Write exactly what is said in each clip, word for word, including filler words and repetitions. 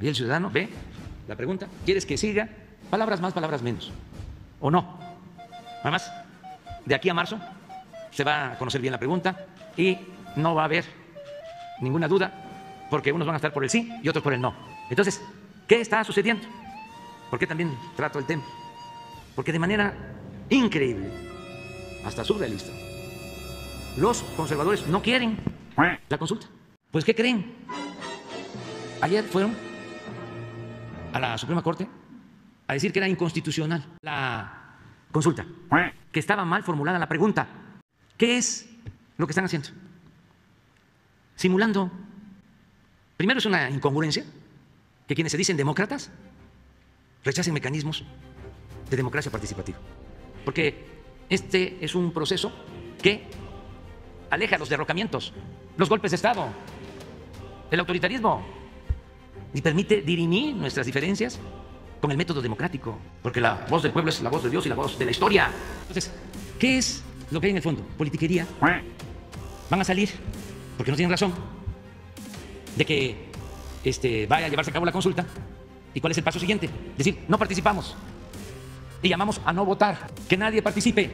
Y el ciudadano ve la pregunta, ¿quieres que siga? Palabras más, palabras menos, ¿o no? Además, de aquí a marzo se va a conocer bien la pregunta y no va a haber ninguna duda, porque unos van a estar por el sí y otros por el no. Entonces, ¿qué está sucediendo? ¿Por qué también trato el tema? Porque de manera increíble, hasta surrealista, los conservadores no quieren la consulta. Pues, ¿qué creen? Ayer fueron a la Suprema Corte a decir que era inconstitucional la consulta, que estaba mal formulada la pregunta. ¿Qué es lo que están haciendo? Simulando. Primero, es una incongruencia que quienes se dicen demócratas rechacen mecanismos de democracia participativa, porque este es un proceso que aleja los derrocamientos, los golpes de Estado, el autoritarismo, y permite dirimir nuestras diferencias con el método democrático, porque la voz del pueblo es la voz de Dios y la voz de la historia. Entonces, ¿qué es lo que hay en el fondo? Politiquería. Van a salir, porque no tienen razón, de que este, vaya a llevarse a cabo la consulta. ¿Y cuál es el paso siguiente? Decir, no participamos y llamamos a no votar, que nadie participe,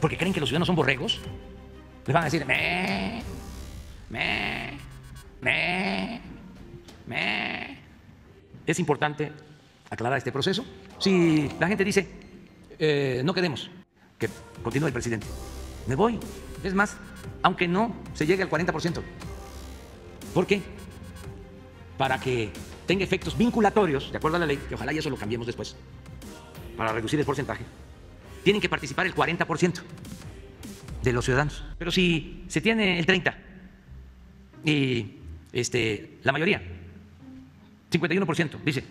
porque creen que los ciudadanos son borregos. Les van a decir, me, me, me, me. Es importante aclarar este proceso. Si la gente dice, eh, no queremos que continúe el presidente, me voy. Es más, aunque no se llegue al cuarenta por ciento. ¿Por qué? Para que tenga efectos vinculatorios, de acuerdo a la ley, que ojalá y eso lo cambiemos después, para reducir el porcentaje, tienen que participar el cuarenta por ciento. De los ciudadanos. Pero si se tiene el treinta y este, la mayoría, cincuenta y uno por ciento, dice,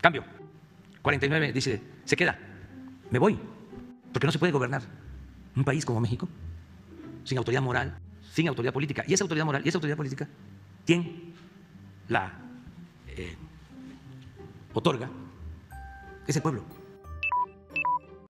cambio, cuarenta y nueve por ciento dice, se queda, me voy, porque no se puede gobernar un país como México sin autoridad moral, sin autoridad política. Y esa autoridad moral y esa autoridad política, quien la eh, otorga es el pueblo.